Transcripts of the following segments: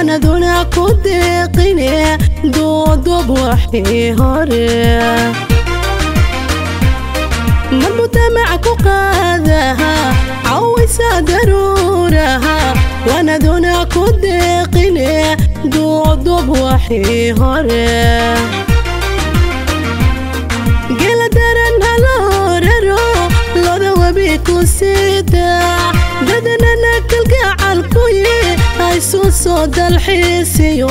أنا دون قدقني دود وبوحي هاري مربوطة معك وقاذها عويسة ضرورها وأنا دون قدقني دود وبوحي هاري قيل درنها لوررو لودو بيكو سيدا ددنا ناكلك عالكوي هايسو صودا الحيسيو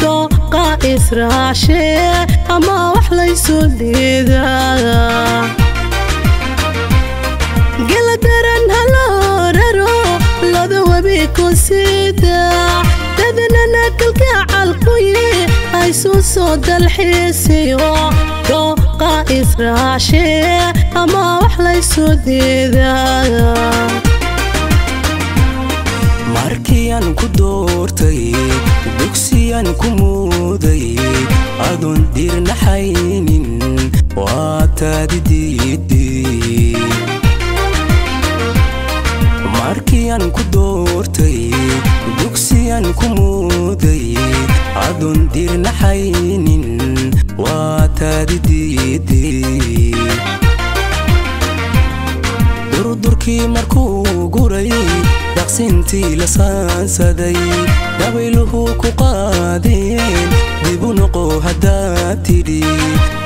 توقع إسراشي أما وحلا يسوديدا قيل درنها لوررو لودو بيكو سيدا ددنا ناكلك عالكوي هايسو صودا الحيسيو قائس راشي أما وحلا يسودي ذا ماركيان كدورتي دوكسيان كمودي أدون دير نحين واتادي ديدي ماركيان كدورتي دوكسيان كمودي أدون دير نحين واتاديدي دور دوركي مركو قري دقسنتي لسانسدي داويلوه كقادين ديبونقو هداتيدي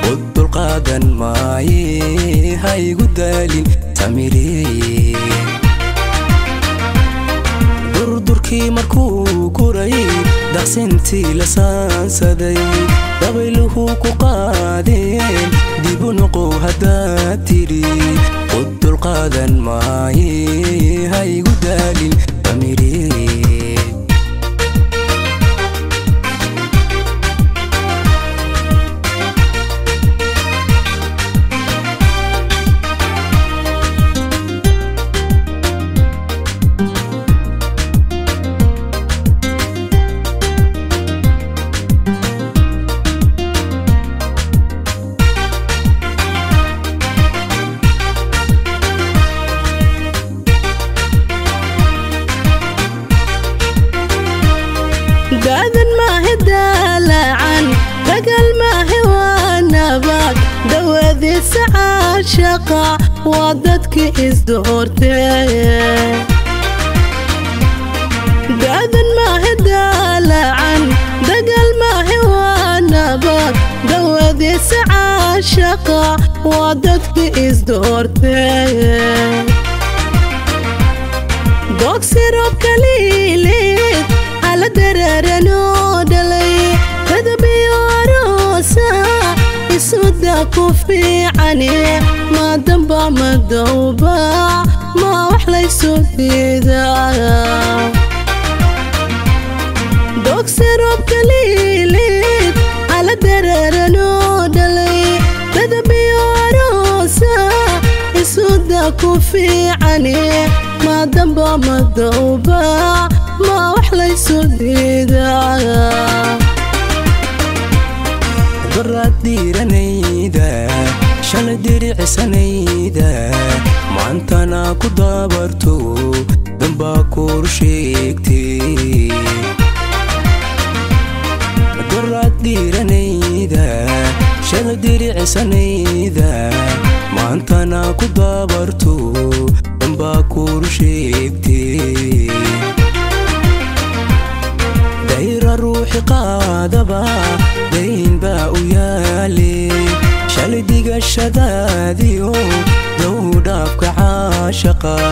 قدو القادن ماي هاي قدالين ساميري دور دوركي مركو قري دقسنتي لسانسدي داويلوه كقادين ديبونقو هداتيري قدو القادن معي هاي قدالي بميري دادن ماهي دلعن بقل ماهي وانا باك دوذي الساعة شقا وادتك ازدورتي دادن ماهي دلعن بقل ماهي وانا باك دوذي الساعة شقا وادتك ازدورتي دوك سيروب كليليت على درر نودلي تدبي وروسا يسودا كوفي عني ما دنبا مدوبا ما وحلا يسودي ذا دوك سيروب كليليت على درر نودلي تدبي وروسا يسودا كوفي عني ما دنبا مدوبا ما وحلا يسودي ذا ضرات دير نيدا شال دير عسنيدا ما انت انا كدابرتو دنباكو رشيكتي ضرات دير نيدا شال دير عسنيدا ما انت انا كدابرتو دنباكو رشيكتي دايرة روحي قادبة دين باقو يالي شال ديقا الشداديو دودافك عاشقة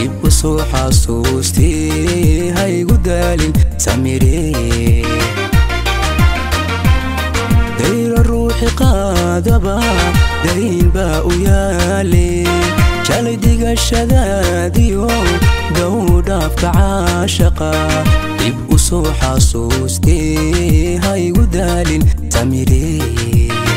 يبصو حاسوستي هاي قدالي ساميري دايرة روحي قادبة دين باقو يالي شال ديقا الشداديو دودافك عاشقة يبقوا صوحة صوستي هاي ودالين تميري.